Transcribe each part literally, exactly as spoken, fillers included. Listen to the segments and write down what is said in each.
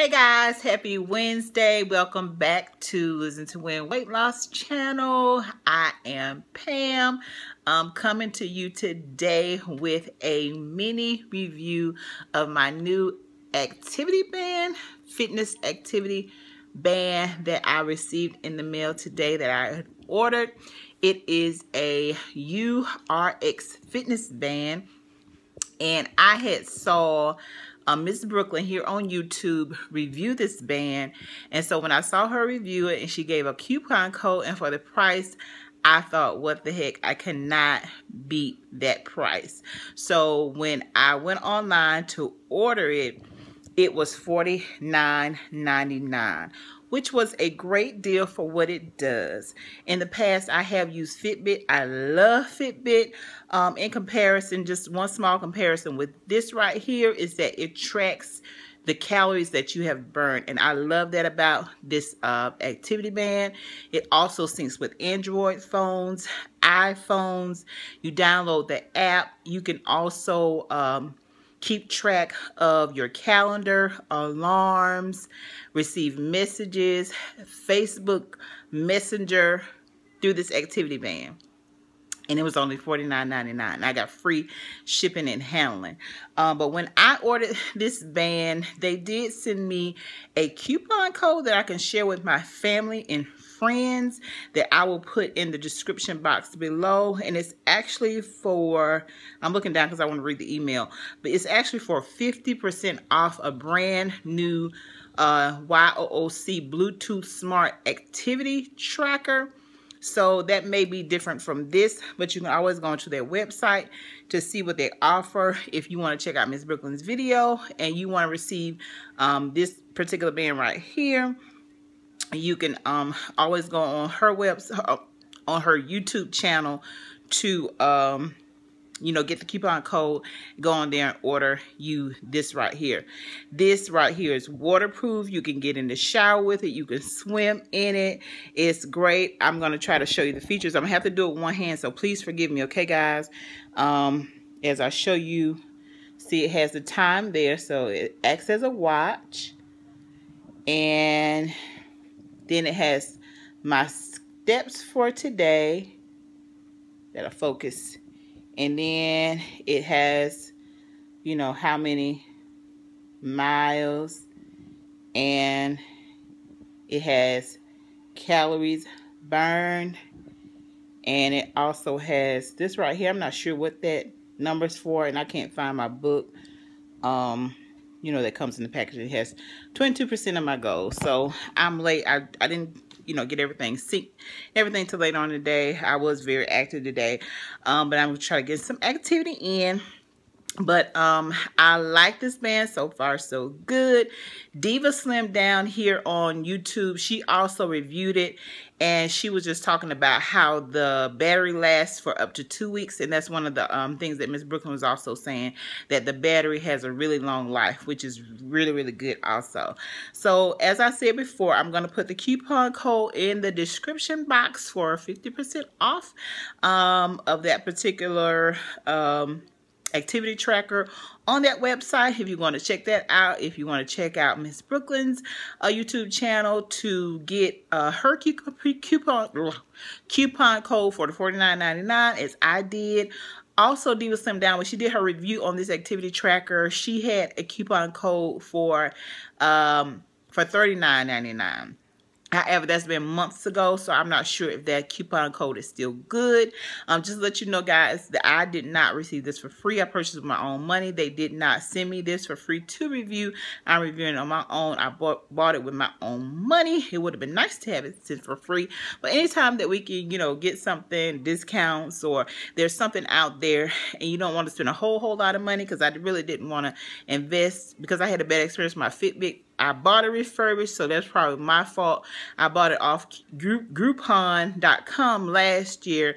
Hey guys, happy Wednesday. Welcome back to Listen to Win Weight Loss channel. I am Pam. I'm coming to you today with a mini review of my new activity band, fitness activity band that I received in the mail today that I had ordered. It is a YOO R X fitness band, and I had saw Uh, Miz Brooklyn here on YouTube review this band, and so when I saw her review it and she gave a coupon code and for the price, I thought, what the heck, I cannot beat that price. So when I went online to order it, it was forty-nine ninety-nine, which was a great deal for what it does. In the past, I have used Fitbit. I love Fitbit. Um, in comparison, just one small comparison with this right here is that it tracks the calories that you have burned. And I love that about this uh, activity band. It also syncs with Android phones, iPhones. You download the app. You can also um, keep track of your calendar, alarms, receive messages, Facebook Messenger through this activity band. And it was only forty-nine ninety-nine. I got free shipping and handling. Um, but when I ordered this band, they did send me a coupon code that I can share with my family and friends that I will put in the description box below. And it's actually for, I'm looking down because I want to read the email, but it's actually for fifty percent off a brand new uh, Y O O C Bluetooth Smart Activity Tracker. So that may be different from this, but you can always go onto their website to see what they offer. If you want to check out Miz Brooklyn's video and you want to receive um, this particular band right here, you can um, always go on her website, on her YouTube channel to, um, you know, get the coupon code, go on there and order you this right here. This right here is waterproof. You can get in the shower with it. You can swim in it. It's great. I'm going to try to show you the features. I'm going to have to do it with one hand, so please forgive me, okay, guys? Um, as I show you, see, it has the time there, so it acts as a watch. And then it has my steps for today that'll focus. And then it has, you know, how many miles, and it has calories burned, and it also has this right here. I'm not sure what that number's for, and I can't find my book, um, you know, that comes in the package. It has twenty-two percent of my goals, so I'm late. I, I didn't... you know, get everything synced, everything till later on today. I was very active today, um, but I'm gonna try to get some activity in. But um, I like this band so far, so good. Diva Slim Down here on YouTube, she also reviewed it, and she was just talking about how the battery lasts for up to two weeks, and that's one of the um, things that Miz Brooklyn was also saying, that the battery has a really long life, which is really, really good also. So, as I said before, I'm going to put the coupon code in the description box for fifty percent off um, of that particular um, activity tracker on that website. If you want to check that out, if you want to check out Miz Brooklyn's uh, YouTube channel to get uh, her coupon coupon code for the forty-nine ninety-nine, as I did. Also, Diva Slim Down, when she did her review on this activity tracker, she had a coupon code for um, for thirty-nine ninety-nine. However, that's been months ago, so I'm not sure if that coupon code is still good. Um, just to let you know, guys, that I did not receive this for free. I purchased with my own money. They did not send me this for free to review. I'm reviewing it on my own. I bought, bought it with my own money. It would have been nice to have it sent for free. But anytime that we can, you know, get something, discounts, or there's something out there, and you don't want to spend a whole, whole lot of money, because I really didn't want to invest, because I had a bad experience with my Fitbit. I bought it refurbished, so that's probably my fault. I bought it off Groupon dot com last year,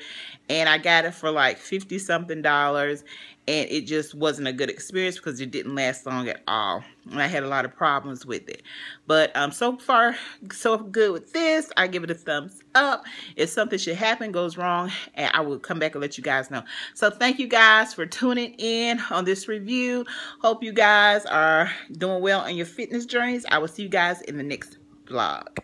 and I got it for like fifty something dollars, and it just wasn't a good experience because it didn't last long at all. And I had a lot of problems with it. But um, so far, so good with this. I give it a thumbs up. If something should happen, goes wrong, and I will come back and let you guys know. So thank you guys for tuning in on this review. Hope you guys are doing well on your fitness journeys. I will see you guys in the next vlog.